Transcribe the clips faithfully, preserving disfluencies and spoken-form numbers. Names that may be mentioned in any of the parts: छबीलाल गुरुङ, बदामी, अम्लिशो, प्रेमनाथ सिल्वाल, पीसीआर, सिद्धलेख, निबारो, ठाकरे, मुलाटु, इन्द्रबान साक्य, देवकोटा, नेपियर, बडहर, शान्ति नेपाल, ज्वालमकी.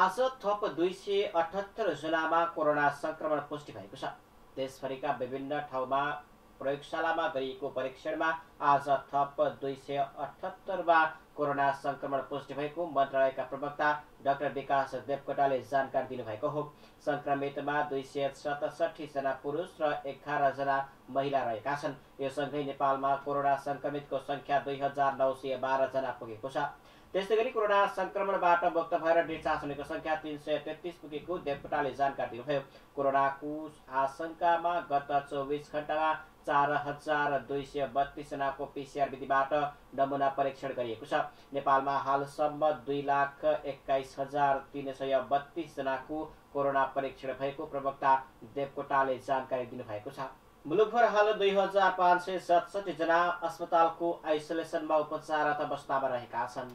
आज थप दुई सय अठहत्तर जिल्लामा कोरोना संक्रमण पुष्टि भएको छ। देशभरिका विभिन्न ठाउँमा प्रयोगशालामा गरिएको परीक्षणमा आज थप दुई सय अठहत्तर वा कोरोना संक्रमण पुष्टि भएको मन्त्रालयका प्रवक्ता डाक्टर विकास देवकोटाले जानकारी दिनुभएको हो। संक्रमितमा दुई सय सतसठी जना पुरुष र एघार जना महिला रहेका छन्। यो सँगै नेपालमा कोरोना संक्रमितको संख्या दुई हजार नौ सय बाह्र जना पुगेको छ। त्यसै गरी कोरोना संक्रमणबाट मुक्त भएर डिस्चार्ज हुनेको संख्या तीन सय तेत्तीस पुगेको देवकोटाले जानकारी दिनुभयो। कोरोनाको आशंकामा गत चौबीस घण्टामा चार हजार दुई सय बत्तीस जनाको पीसीआर विधिबाट नमुना परीक्षण गरिएको छ। नेपालमा हालसम्म दुई लाख एक्काइस हजार तीन सय बत्तीस जनाको कोरोना परीक्षण भएको प्रवक्ता देवकोटाले जानकारी दिनुभएको छ। मुलुकभर हाल दुई हजार पाँच सय सतसठी जना अस्पतालको आइसोलेसनमा उपचाररत अवस्थामा रहेका छन्।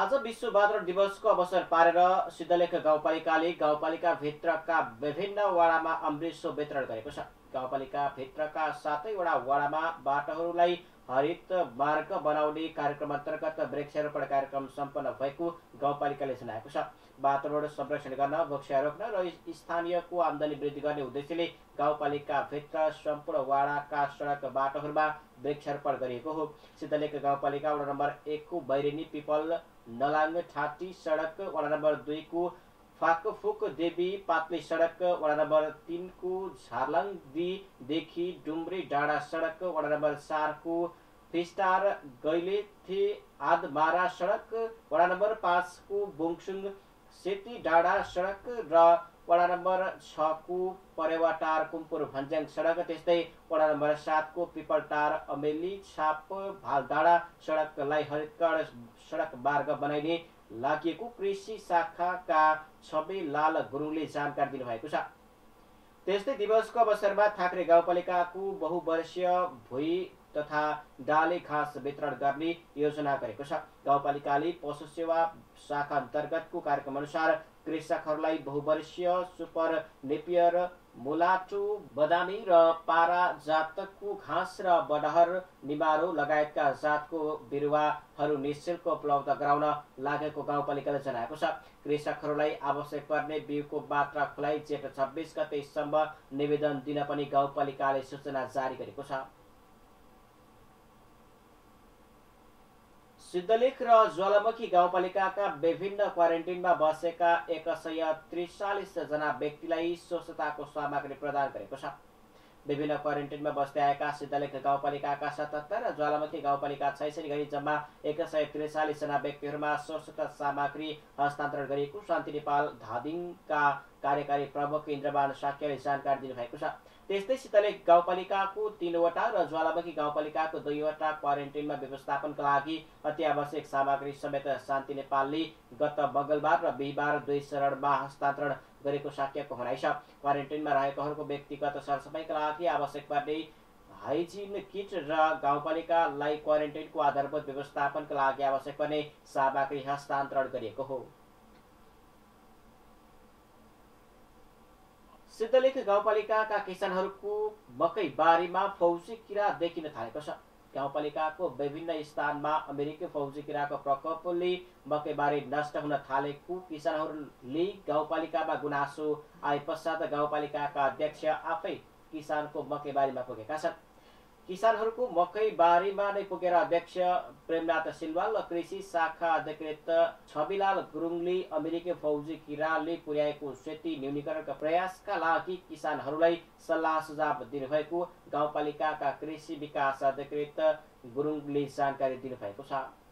आज विश्व बादर दिवसको अवसर पारेर सिद्धलेख गाउँपालिकाले गाउँपालिका भित्रका विभिन्न वडामा अम्लिशो वितरण गरेको छ। गाउँपालिका भित्रका सातैवटा वडामा बाटोहरूलाई हरित मार्ग बनाउने कार्यक्रम अन्तर्गत वृक्षारोपण कार्यक्रम सम्पन्न भएको गाउँपालिकाले जनाएको छ। वातावरण संरक्षण गर्न, वृक्ष रोप्न र स्थानीयको आमदानी वृद्धि गर्ने उद्देश्यले गाउँपालिका भित्र सम्पूर्ण वडाका सडक बाटोहरूमा वृक्षारोपण गरिएको हो। सिद्धलेख गाउँपालिका वडा नम्बर एक को बैरेनी पिपल नलाङ ठाटी सडक, वडा नम्बर दुई को फाकफुक देवी पातली सडक, वडा नम्बर तीन को झारलङ दीदेखि डुम्री डाँडा सडक, वडा नम्बर चार को फिस्टार गैलेथे आदमारा सडक, वडा नम्बर पाँच को बोङसुङ सेती डाँडा सडक र वडा नम्बर छ को परेवाटार कुम्पुर भन्ज्याङ सडक, त्यस्तै वडा नम्बर सात को पिपलटार अमेली छाप भालडाँडा सडकलाई हरितकर्ण सडक मार्ग बनाइने लागेको कृषि शाखाका छबी लाल गुरुङले जानकारी दिनुभएको छ। त्यस्तै दिवसको अवसरमा ठाकरे गाउँपालिकाको बहुवर्षीय भुई तथा डाले घाँस वितरण गर्ने योजना गरेको छ। गाउँपालिकाले पशु सेवा शाखा अन्तर्गतको कार्यक्रम अनुसार कृषकहरूलाई बहुवर्षीय सुपर नेपियर, मुलाटु, बदामी र पारा जातकको घाँस र बडहर, निबारो लगायतका जातको बिरुवाहरू निःशुल्क उपलब्ध गराउन लागेको गाउँपालिकाले जनाएको छ। कृषकहरूलाई आवश्यक पर्ने बिउको मात्रा खुलाई जेठ छब्बिस गतेसम्म निवेदन दिन पनि गाउँपालिकाले सूचना जारी गरेको छ। सिद्धलेख र ज्वालमकी गाउँपालिकाका विभिन्न क्वारेन्टिनमा बसेका एक सय त्रिचालिस जना व्यक्तिलाई स्वच्छताको सामग्री प्रदान गरेको छ। विभिन्न क्वारेन्टिनमा बस्दै आएका सिद्धलेख गाउँपालिकाका सतहत्तर र ज्वालमकी गाउँपालिका छैसठी गरी जम्मा एक सय त्रिचालिस जना व्यक्तिहरूमा स्वच्छता सामग्री हस्तान्तरण गरिएको शान्ति नेपाल धादिङका कार्यकारी प्रमुख इन्द्रबान साक्यले जानकारी दिनुभएको छ। त्यस्तै सिद्धलेख गाउँपालिकाको तीनवटा र ज्वालामुखी गाउँपालिकाको दुईवटा क्वारेन्टिनमा व्यवस्थापनका लागि अत्यावश्यक सामग्री समेत शान्ति नेपालले गत मंगलबार र बिहिबार दुई चरणमा हस्तान्तरण गरेको साक्यको भनाइ छ। क्वारेन्टिनमा रहेकोहरूको व्यक्तिगत सरसफाइका लागि आवश्यक पर्ने हाइजिन किट र गाउँपालिकालाई क्वारेन्टिनको आधारभूत व्यवस्थापनका लागि आवश्यक पर्ने सामग्री हस्तान्तरण गरिएको हो। सिद्धलेख गाउँपालिकाका किसानहरूको मकै बारीमा फौजी किरा देखिन थालेको छ। गाउँपालिकाको विभिन्न स्थानमा अमेरिकी फौजी किराको प्रकोपले मकैबारी नष्ट हुन थालेको किसानहरूले गाउँपालिकामा गुनासो आए पश्चात गाउँपालिकाका अध्यक्ष आफै किसानको मकैबारीमा पुगेका छन्। किसानहरूको मकैबारीमा नै पुगेर अध्यक्ष प्रेमनाथ सिल्वाल र कृषि शाखा अधिकृत छबीलाल गुरुङले अमेरिकी फौजी किराले पुर्याएको क्षति न्यूनीकरणका प्रयासका लागि किसानहरूलाई सल्लाह सुझाव दिनुभएको गाउँपालिकाका कृषि विकास अधिकृत गुरुङले जानकारी दिनुभएको छ।